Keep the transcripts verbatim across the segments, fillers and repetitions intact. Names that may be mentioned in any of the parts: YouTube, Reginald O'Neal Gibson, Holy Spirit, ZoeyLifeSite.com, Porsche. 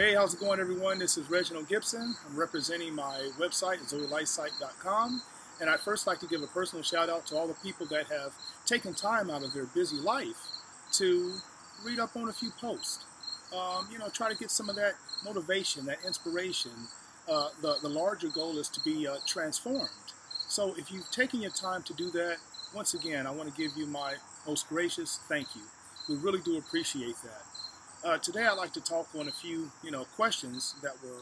Hey, how's it going, everyone? This is Reginald Gibson. I'm representing my website, Zoey Life Site dot com, and I'd first like to give a personal shout out to all the people that have taken time out of their busy life to read up on a few posts. Um, you know, try to get some of that motivation, that inspiration. Uh, the, the larger goal is to be uh, transformed. So if you've taken your time to do that, once again, I want to give you my most gracious thank you. We really do appreciate that. Uh, today, I'd like to talk on a few, you know, questions that were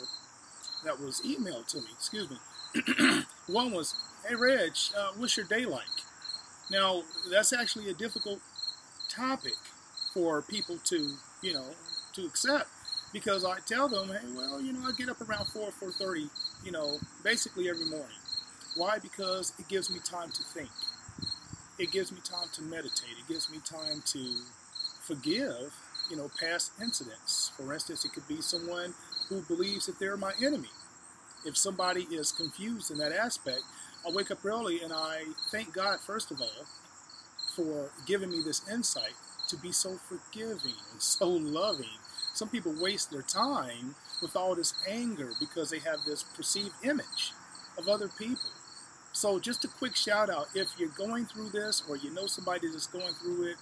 that was emailed to me. Excuse me. One was, "Hey, Reg, uh, what's your day like?" Now, that's actually a difficult topic for people to, you know, to accept, because I tell them, "Hey, well, you know, I get up around four, four thirty, you know, basically every morning. Why? Because it gives me time to think. It gives me time to meditate. It gives me time to forgive." You know, past incidents. For instance, it could be someone who believes that they're my enemy. If somebody is confused in that aspect, I wake up early and I thank God, first of all, for giving me this insight to be so forgiving and so loving. Some people waste their time with all this anger because they have this perceived image of other people. So just a quick shout out, if you're going through this or you know somebody that's going through it,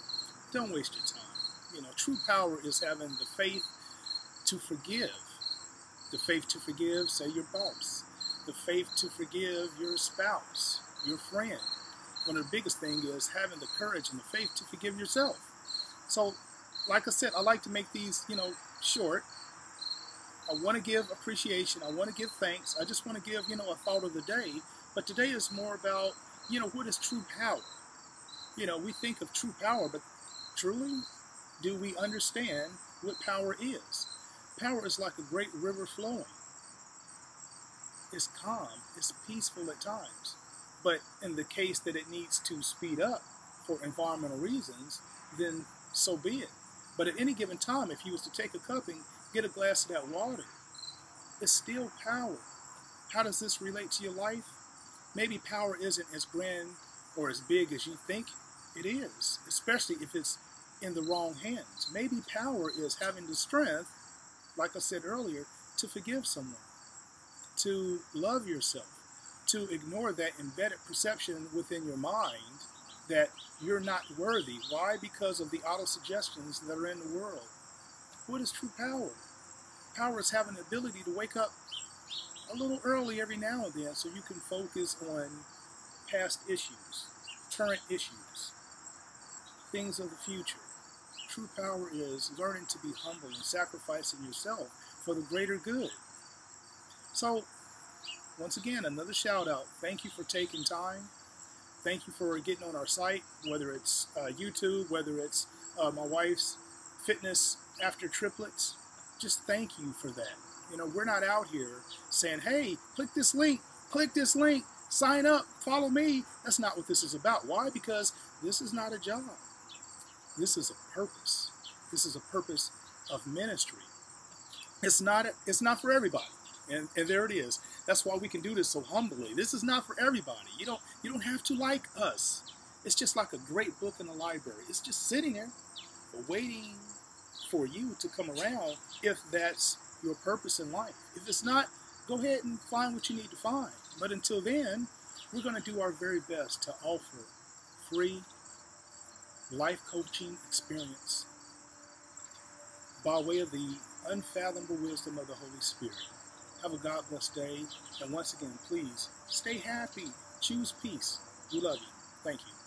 don't waste your time. You know, true power is having the faith to forgive. The faith to forgive, say, your boss. The faith to forgive your spouse, your friend. One of the biggest things is having the courage and the faith to forgive yourself. So, like I said, I like to make these, you know, short. I want to give appreciation. I want to give thanks. I just want to give, you know, a thought of the day. But today is more about, you know, what is true power? You know, we think of true power, but truly, do we understand what power is? Power is like a great river flowing. It's calm, it's peaceful at times. But in the case that it needs to speed up for environmental reasons, then so be it. But at any given time, if you was to take a cup and get a glass of that water, it's still power. How does this relate to your life? Maybe power isn't as grand or as big as you think it is, especially if it's in the wrong hands. Maybe power is having the strength, like I said earlier, to forgive someone, to love yourself, to ignore that embedded perception within your mind that you're not worthy. Why? Because of the auto-suggestions that are in the world. What is true power? Power is having the ability to wake up a little early every now and then so you can focus on past issues, current issues, things of the future. True power is learning to be humble and sacrificing yourself for the greater good. So, once again, another shout out. Thank you for taking time. Thank you for getting on our site, whether it's uh, YouTube, whether it's uh, my wife's fitness after triplets. Just thank you for that. You know, we're not out here saying, hey, click this link, click this link, sign up, follow me. That's not what this is about. Why? Because this is not a job. This is a purpose. This is a purpose of ministry. It's not, a, it's not for everybody. And, and there it is. That's why we can do this so humbly. This is not for everybody. You don't, you don't have to like us. It's just like a great book in the library. It's just sitting there waiting for you to come around if that's your purpose in life. If it's not, go ahead and find what you need to find. But until then, we're going to do our very best to offer free life coaching experience by way of the unfathomable wisdom of the Holy Spirit. Have a God blessed day, and once again, please stay happy, choose peace. We love you. Thank you.